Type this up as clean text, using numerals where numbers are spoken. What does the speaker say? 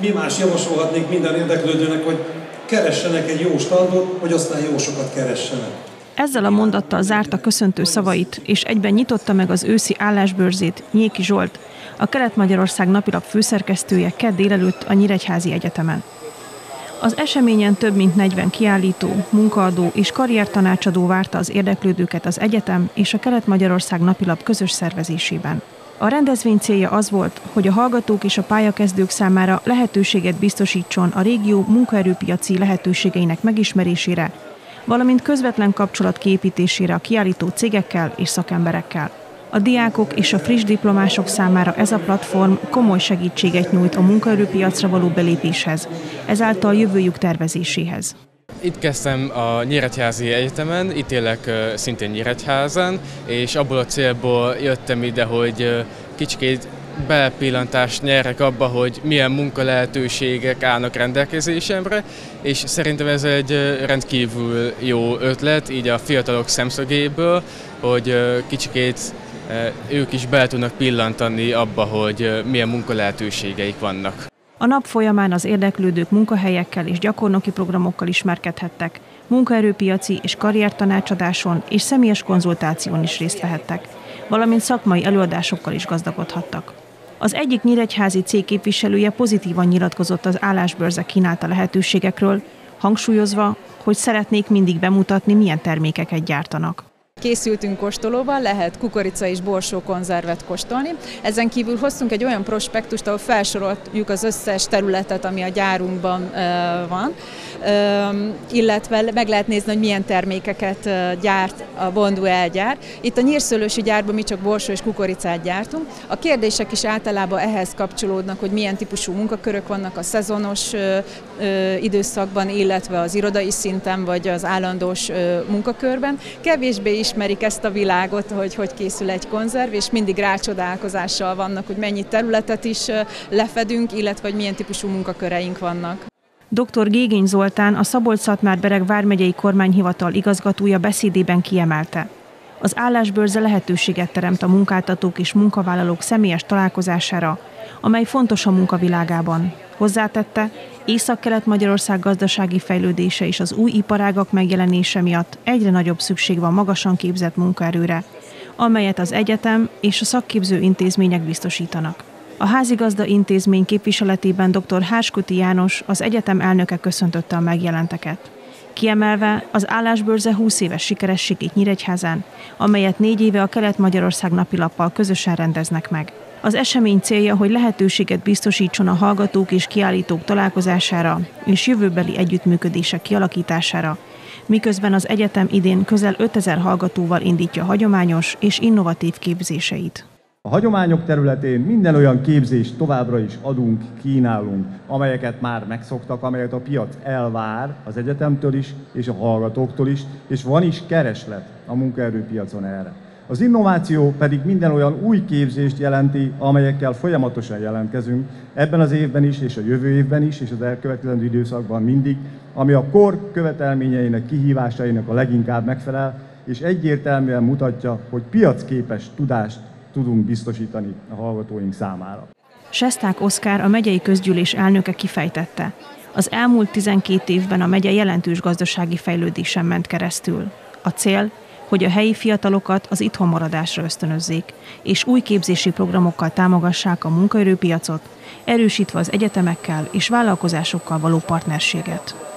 mi más javasolhatnék minden érdeklődőnek, hogy keressenek egy jó standot, hogy aztán jó sokat keressenek. Ezzel a mondattal zárta köszöntő szavait, és egyben nyitotta meg az őszi állásbörzét Nyéki Zsolt, a Kelet-Magyarország napilap főszerkesztője kedd délelőtt a Nyíregyházi Egyetemen. Az eseményen több mint 40 kiállító, munkaadó és karriertanácsadó várta az érdeklődőket az egyetem és a Kelet-Magyarország napilap közös szervezésében. A rendezvény célja az volt, hogy a hallgatók és a pályakezdők számára lehetőséget biztosítson a régió munkaerőpiaci lehetőségeinek megismerésére, valamint közvetlen kapcsolat kiépítésére a kiállító cégekkel és szakemberekkel. A diákok és a friss diplomások számára ez a platform komoly segítséget nyújt a munkaerőpiacra való belépéshez, ezáltal jövőjük tervezéséhez. Itt kezdtem a Nyíregyházi Egyetemen, itt élek szintén Nyíregyházán, és abból a célból jöttem ide, hogy kicsikét belepillantást nyerek abba, hogy milyen munkalehetőségek állnak rendelkezésemre, és szerintem ez egy rendkívül jó ötlet, így a fiatalok szemszögéből, hogy kicsikét ők is bele tudnak pillantani abba, hogy milyen munkalehetőségeik vannak. A nap folyamán az érdeklődők munkahelyekkel és gyakornoki programokkal ismerkedhettek, munkaerőpiaci és karriertanácsadáson és személyes konzultáción is részt vehettek, valamint szakmai előadásokkal is gazdagodhattak. Az egyik nyíregyházi cég képviselője pozitívan nyilatkozott az állásbörze kínálta lehetőségekről, hangsúlyozva, hogy szeretnék mindig bemutatni, milyen termékeket gyártanak. Készültünk kóstolóval, lehet kukorica és borsó konzervet kóstolni. Ezen kívül hoztunk egy olyan prospektust, ahol felsoroljuk az összes területet, ami a gyárunkban van, illetve meg lehet nézni, hogy milyen termékeket gyárt a Bonduel gyár. Itt a Nyírszölősi gyárban mi csak borsó és kukoricát gyártunk. A kérdések is általában ehhez kapcsolódnak, hogy milyen típusú munkakörök vannak a szezonos időszakban, illetve az irodai szinten vagy az állandós munkakörben. Kevésbé ismerik ezt a világot, hogy készül egy konzerv, és mindig rácsodálkozással vannak, hogy mennyi területet is lefedünk, illetve hogy milyen típusú munkaköreink vannak. Dr. Gégeny Zoltán, a Szabolcs-Szatmár-Bereg Vármegyei Kormányhivatal igazgatója beszédében kiemelte. Az állásbörze lehetőséget teremt a munkáltatók és munkavállalók személyes találkozására, amely fontos a munkavilágában. Hozzátette, Észak-Kelet-Magyarország gazdasági fejlődése és az új iparágak megjelenése miatt egyre nagyobb szükség van magasan képzett munkaerőre, amelyet az egyetem és a szakképző intézmények biztosítanak. A házigazda intézmény képviseletében dr. Háskuti János, az egyetem elnöke köszöntötte a megjelenteket. Kiemelve az állásbörze 20 éves sikerességét Nyíregyházán, amelyet 4 éve a Kelet-Magyarország napilappal közösen rendeznek meg. Az esemény célja, hogy lehetőséget biztosítson a hallgatók és kiállítók találkozására és jövőbeli együttműködések kialakítására, miközben az egyetem idén közel 5000 hallgatóval indítja hagyományos és innovatív képzéseit. A hagyományok területén minden olyan képzést továbbra is adunk, kínálunk, amelyeket már megszoktak, amelyet a piac elvár az egyetemtől is és a hallgatóktól is, és van is kereslet a munkaerőpiacon erre. Az innováció pedig minden olyan új képzést jelenti, amelyekkel folyamatosan jelentkezünk, ebben az évben is, és a jövő évben is, és az elkövetkezendő időszakban mindig, ami a kor követelményeinek, kihívásainak a leginkább megfelel, és egyértelműen mutatja, hogy piacképes tudást tudunk biztosítani a hallgatóink számára. Sesták Oszkár, a megyei közgyűlés elnöke kifejtette. Az elmúlt 12 évben a megye jelentős gazdasági fejlődésen ment keresztül. A cél, hogy a helyi fiatalokat az itthonmaradásra ösztönözzék, és új képzési programokkal támogassák a munkaerőpiacot, erősítve az egyetemekkel és vállalkozásokkal való partnerséget.